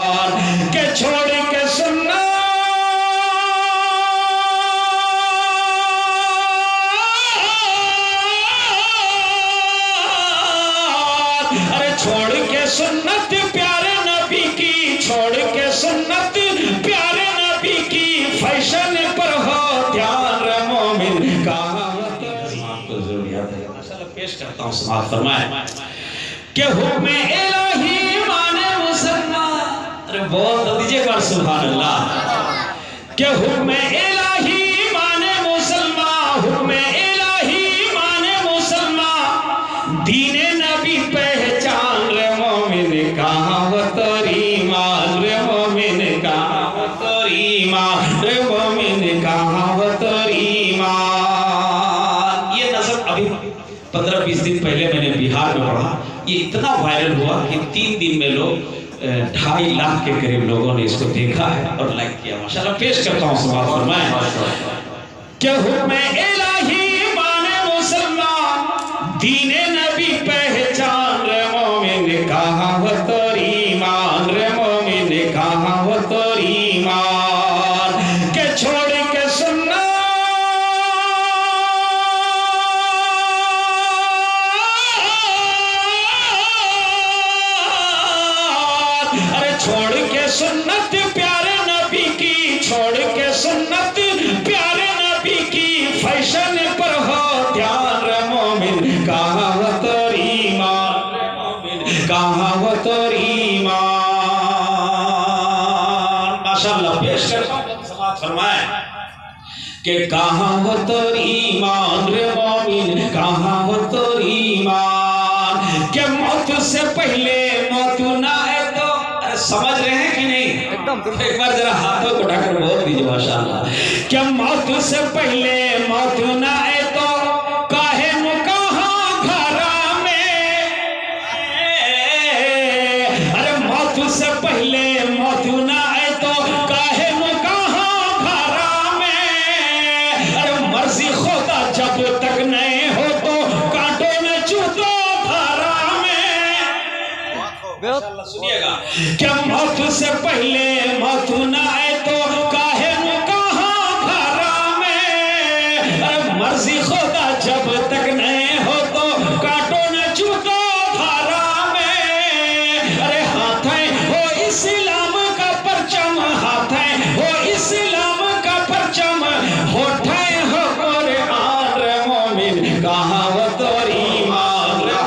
के छोड़ के सुनना अरे छोड़ के सुन्नत प्यारे नबी की छोड़ के सुन्नत प्यारे नबी की फैशन पर हो ध्यान मोमिन का तो जरूरियात है माशाल्लाह पेश करता हूं समाज फरमाए के हुक्म इलाही माने मुसलमान अरे बहुत दीजिए कर सुभान अल्लाह के हुक्म इलाही माने मुसलमान हुक्म इलाही माने मुसलमान दीन इतना वायरल हुआ कि 3 दिन में लोग 2.5 लाख के करीब लोगों ने इसको देखा है और लाइक किया माशाल्लाह पेश करता हूँ सवाल फरमाए क्या हुक्म इलाही माने मुसलमान दीने नबी पहचान रे मोमिन कहाँ हो तेरी ईमान रे मोमिन कहाँ हो तेरी ईमान के छोड़ के सुनना छोड़ के सुन्नत प्यारे नबी की छोड़ के सुन्नत प्यारे नबी की फैशन पर हो ध्यान रे मोमिन कहाँ हो तेरी ईमान रे मोमिन कहाँ हो तेरी ईमान माशाल्लाह पेश करता हूं सलात फरमाए के कहाँ हो तेरी ईमान रे मोमिन कहाँ हो तेरी ईमान के मौत से पहले मौत ना समझ रहे हैं कि नहीं एकदम एक बार जरा हाथों को उठाकर बोल दीजिए माशाल्लाह क्या मौत से पहले मौत ना आए तो काहे मुकाहा घरा में अरे मौत से पहले मौत ना आए तो काहे मुकाहा घरा में अरे मर्जी खुदा जब तक नहीं हो तो कांटों में चूतो घरा में सुनिएगा क्या मौत से पहले मौत ना आए तो काहे मुकाहा घरा में अरे मर्जी खुदा जब तक नहीं हो तो कांटों न चूको घरा में अरे हाथे हो इस्लाम का परचम हाथे हो इस्लाम का परचम होठे हो कुरान रे मोमिन कहाँ हो तेरी ईमान रे मोमिन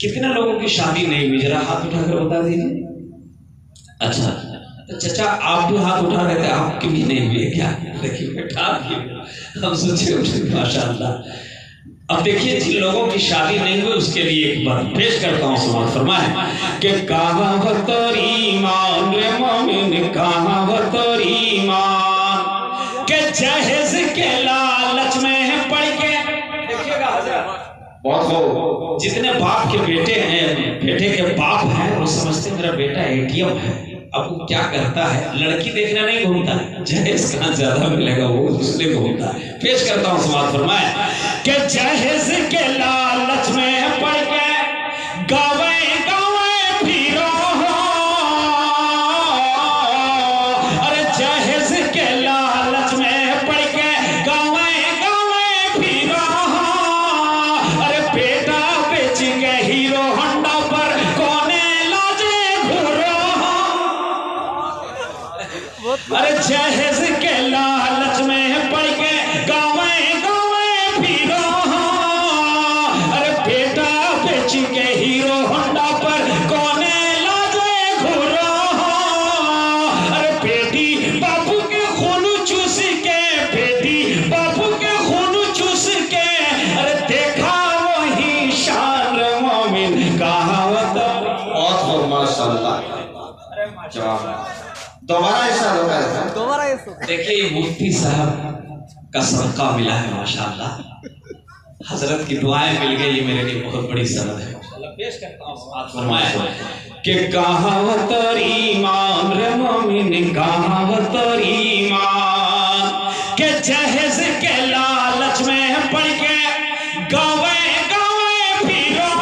कितने लोगों की शादी नहीं हुई जरा हाथ उठाकर बता दीजिए। अच्छा तो चचा आप भी हाथ उठा रहे थे आपकी भी नहीं हुई है क्या देखिए बेटा हम सोचे माशाल्लाह। अब देखिए जिन लोगों की शादी नहीं हुई उसके लिए एक बार पेश करता हूँ समाज फरमाए कि कहाँ हो तेरी ईमान रे मोमिन कहाँ हो तेरी ईमान के जहेज के लालच में पड़ के देखिएगा बहुत हो जितने बाप के बेटे हैं बेटे के बाप हैं वो समझते मेरा बेटा ATM है अब वो क्या करता है लड़की देखना नहीं घूमता जहेज कहाँ ज्यादा मिलेगा वो उसने घूमता है। पेश करता हूँ समाज फरमाए कि जहेज के लालच में पड़ के गावे गावे फिर अरे जहेज के लालच में पड़ के गावे गावे फिर अरे बेटा बेच के हीरो होंडा पर कोने लाजे घुरो अरे जहेज के लालच में पड़ के गावे गावे फिरो अरे बेटा बेच के हीरो होंडा पर कोने लाजे घुरो अरे बेटी बापू के खून चूस के बेटी बापू के खून चूस के अरे देखा वही शान रे मोमिन कहाँ हो तेरी माशाल्लाह दोबारा ऐसा होगा दोबारा ऐसा देखिए मुफ्ती साहब का सदका मिला है माशाल्लाह हजरत की दुआएं मिल गई, ये मेरे लिए बहुत बड़ी सनद है। कि कहावत ईमान रे मोमिन कहावत ईमान के जहेज के लालच में पड़ के गावे गावे फिरो।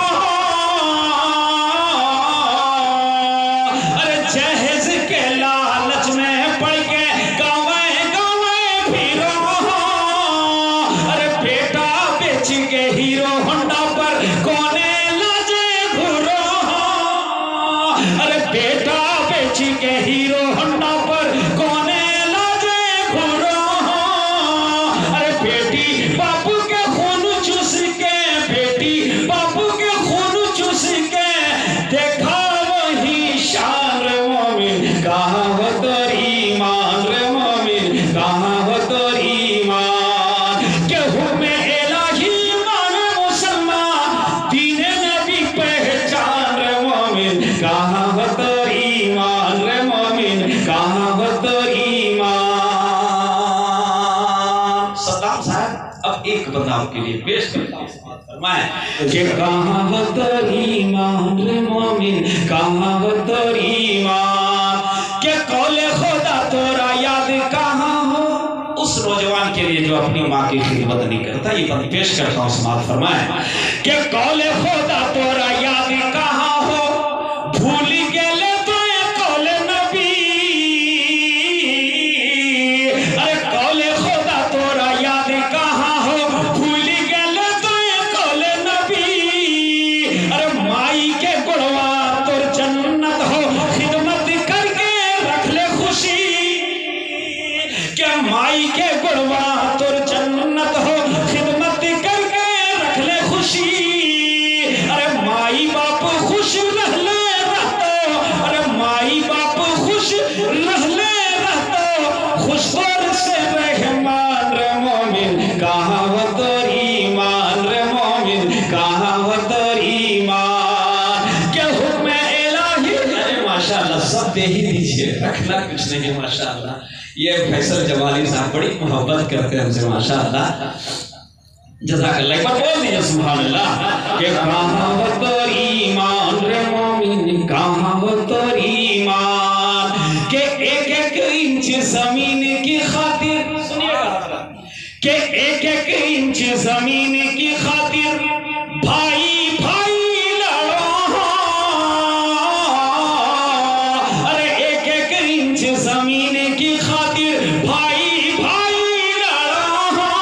अरे जहेज के लालच में पड़ के गावे गावे फिरो। अरे बेटा बेचेंगे हीरो होंडा पर कोने लाजे घुरो। अरे बेटा बेचेंगे हीरो होंडा पर कोने लाजे घुरो। अरे बेटी बापू के खून चूस के, बेटी बापू के खून चूस के देखा वही शान रे मोमिन कहावत ईमान रे मोमिन कहावत ईमान के हुक्म इलाही माने मुसलमान दीन नबी पहचान रे मोमिन कहावत ईमान रे मोमिन कहावत ईमान। सद्दाम साहब अब एक बदलाव के लिए पेश करता हूँ। कहावत ईमान रे मोमिन कहावत ईमान के कौले खुदा तोरा याद कहाँ हो। उस नौजवान के लिए जो अपनी माँ की खिदमत नहीं करता, ये पद पेश करता हूँ, समाप्त फरमाएं। कि कौले खुदा तोरा याद कहाँ हो, भूल गए तो कौले नबी। अरे कौले खुदा तोरा याद कहाँ हो, भूल गए तो कौले नबी। अरे माई के गुणवा तो जन्नत हो, खिदमत करके रख ले खुशी। क्या माई के गुणवा तो जन्नत हो, खिदमत करके रख ले खुशी। अरे माई बाप खुश रह ले रहता, अरे माई बाप खुश रह ले रहता। खुश पर से रहमान रे मोमिन कहावत ईमान रे मोमिन कहावत ईमान के हुक्म इलाही। अरे माशाल्लाह सब दे ही दीजिए, रखना कुछ नहीं है। माशाल्लाह ये फैसल जवाली साहब बड़ी मोहब्बत करते हैं हमसे, माशाल्लाह जज़ाकल्लाह। एक बार बोल दीजिए सुभान अल्लाह। के कहावत ईमान रे मोमिन कहावत ईमान के एक एक इंच जमीन की खातिर, सुनिएगा, के एक एक इंच जमीन की खातिर भाई भाई लड़ो। अरे एक एक इंच जमीन की खातिर भाई भाई लड़ो।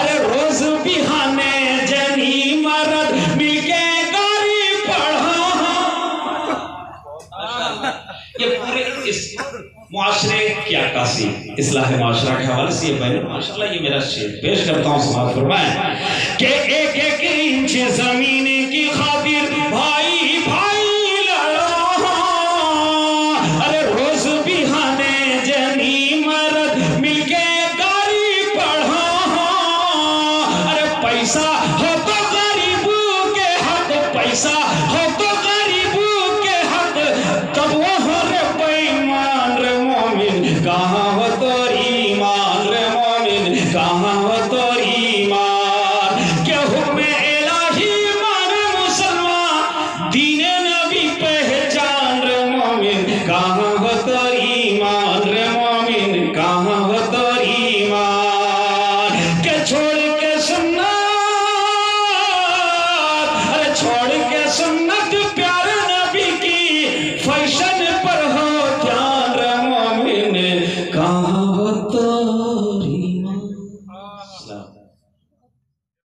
अरे रोज बिहाने जनी मरद मिलके गारी पढ़ो। ये पूरे इस मुआशरे की अक्कासी इस्लाह मुआशरा के हवाले से माशाल्लाह ये मेरा शेर पेश करता हूँ, समाप्त फरमाएं। के एक एक इंच जमीन